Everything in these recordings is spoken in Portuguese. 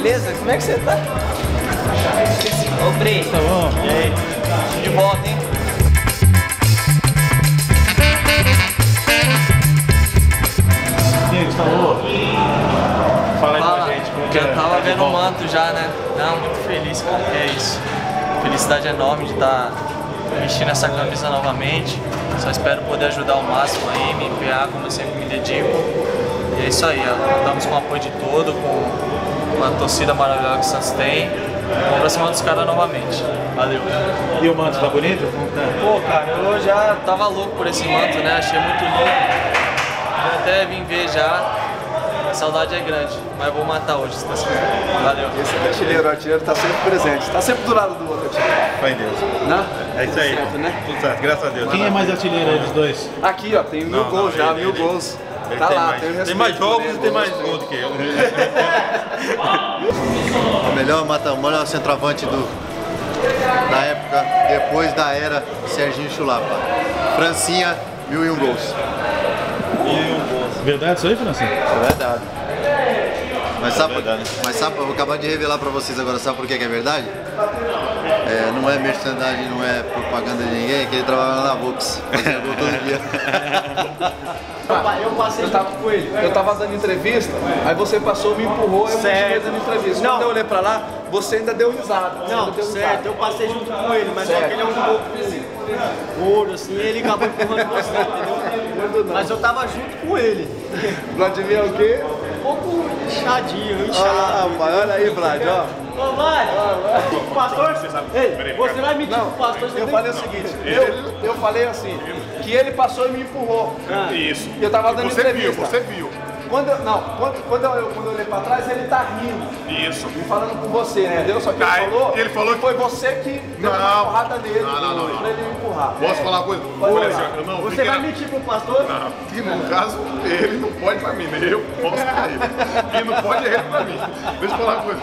beleza? Como é que você tá? Ô, Pri, tá bom? E aí? De volta, hein? Fala aí pra gente. Porque eu tava vendo o manto já, né? Não, muito feliz, cara. É isso. Felicidade enorme de estar vestindo essa camisa novamente. Só espero poder ajudar ao máximo aí, me empenhar como eu sempre me dedico. E é isso aí, contamos com o apoio de todo, com uma torcida maravilhosa que o Santos tem. Vamos aproximar dos caras novamente. Valeu. E o manto tá bonito? Pô, cara, eu já tava louco por esse manto, né? Achei muito louco. Eu até vim ver já. A saudade é grande, mas vou matar hoje, se tá certo. Valeu. Esse é artilheiro, o artilheiro tá sempre presente, tá sempre do lado do outro artilheiro. Foi em Deus. Não? É isso aí. Tudo certo, né? Tudo certo, graças a Deus. Quem é mais artilheiro aí dos dois? Aqui, ó, tem mil gols já, mil gols. Tá lá, tem respeito. Tem mais jogos e tem mais gols do que eu. O melhor centroavante da época, depois da era Serginho Chulapa. Francinha, 1001 gols. Verdade isso aí, Francinha? Verdade. Mas sabe, eu vou acabar de revelar pra vocês agora, sabe por que é verdade? É, não é merchandising, não é propaganda de ninguém, é que ele trabalha na Vox, fazia gol todo dia. Eu tava dando entrevista, aí você passou, me empurrou, eu continuei dando entrevista. Quando eu olhei pra lá, você ainda deu risada. Não, certo, eu passei junto com ele, mas só que ele é um pouco ouro, assim, ele acabou empurrando você, entendeu? Mas eu tava junto com ele. Vladimir é o quê? Um pouco inchadinho, olha aí, Vlad, ó. Ô, Vlad, o pastor, você vai mentir pro pastor? Eu falei o seguinte, eu falei assim, que ele passou e me empurrou. Isso. Eu tava dando entrevista. Você viu. Quando eu olhei pra trás, ele tá rindo. Isso. E falando com você, entendeu? Só que ele falou que foi você que deu uma empurrada nele. Não. Pra ele me empurrar. Posso falar uma coisa? Você vai mentir pro pastor? Não. No caso, ele não pode pra mim, eu posso pra ele. Ele não pode, ele pra mim. Deixa eu falar uma coisa.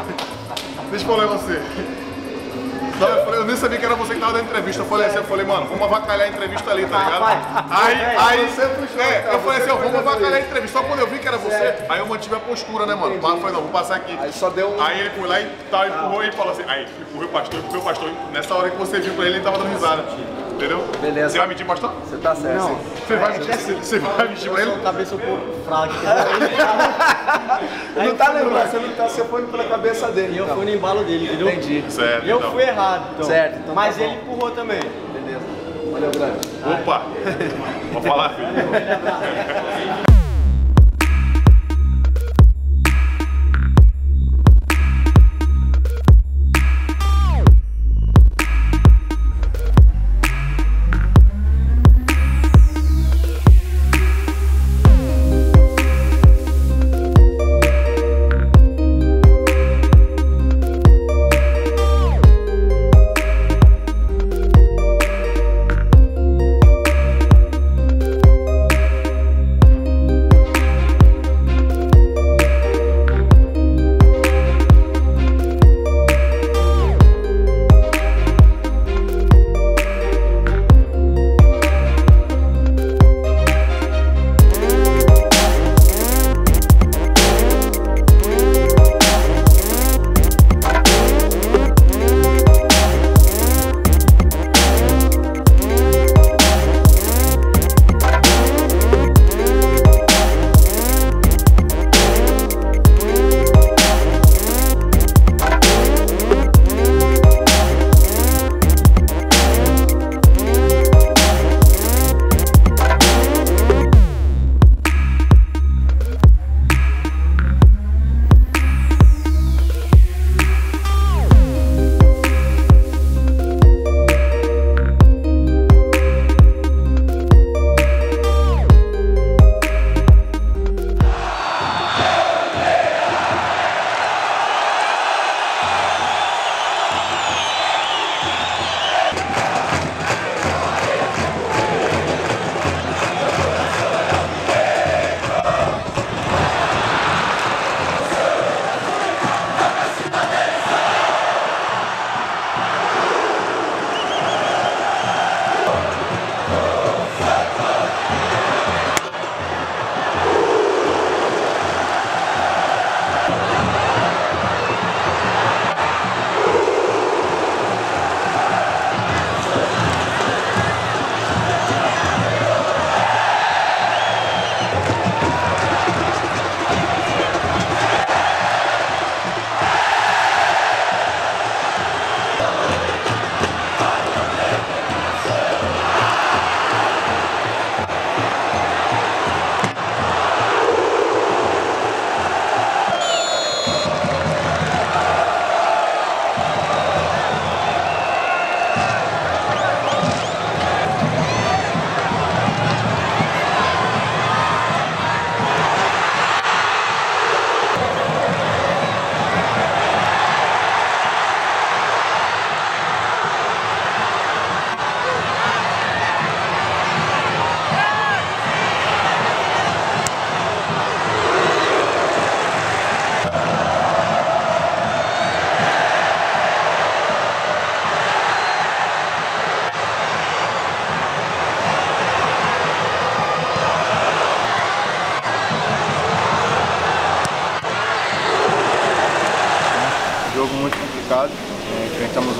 Deixa eu falar você. Eu nem sabia que era você que tava dando entrevista. Eu falei assim, mano, vamos avacalhar a entrevista ali, tá ligado? Aí eu falei assim, vamos avacalhar a entrevista. Só quando eu vi que era você, aí eu mantive a postura, né, mano? Mas eu falei, não, vou passar aqui. Aí ele foi lá e tal, empurrou e falou assim, aí empurrou o pastor. Nessa hora que você viu pra ele, ele tava dando risada. Entendeu? Beleza. Você vai mentir, pastor? Você tá certo. Não. Você vai mentir pra ele? Cabeça um pouco fraca. Não tá lembrando, você foi pela cabeça dele. E eu fui no embalo dele, entendeu? Entendi. Certo. Eu fui errado, então. Certo. Então mas tá ele empurrou também. Beleza. Valeu, grande. Opa! Vou falar, filho.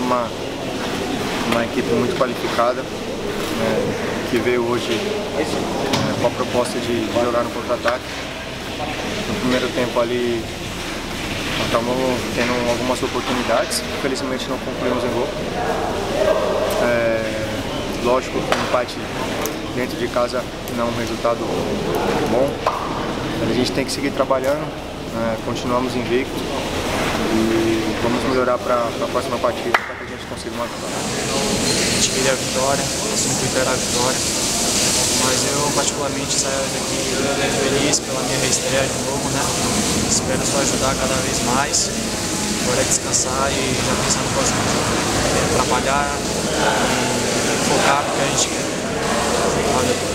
uma equipe muito qualificada, que veio hoje com a proposta de jogar no contra-ataque. No primeiro tempo ali acabou tendo algumas oportunidades, infelizmente não concluímos em gol. Lógico que um empate dentro de casa não é um resultado bom. A gente tem que seguir trabalhando, continuamos invicto e vamos melhorar para a próxima partida, para que a gente consiga uma vitória. A gente queria a vitória, sempre queria a vitória, mas eu particularmente saio daqui feliz pela minha reestreia de novo, né? Espero só ajudar cada vez mais. Agora é descansar e já pensar no próximo jogo, trabalhar e focar porque a gente quer. Valeu.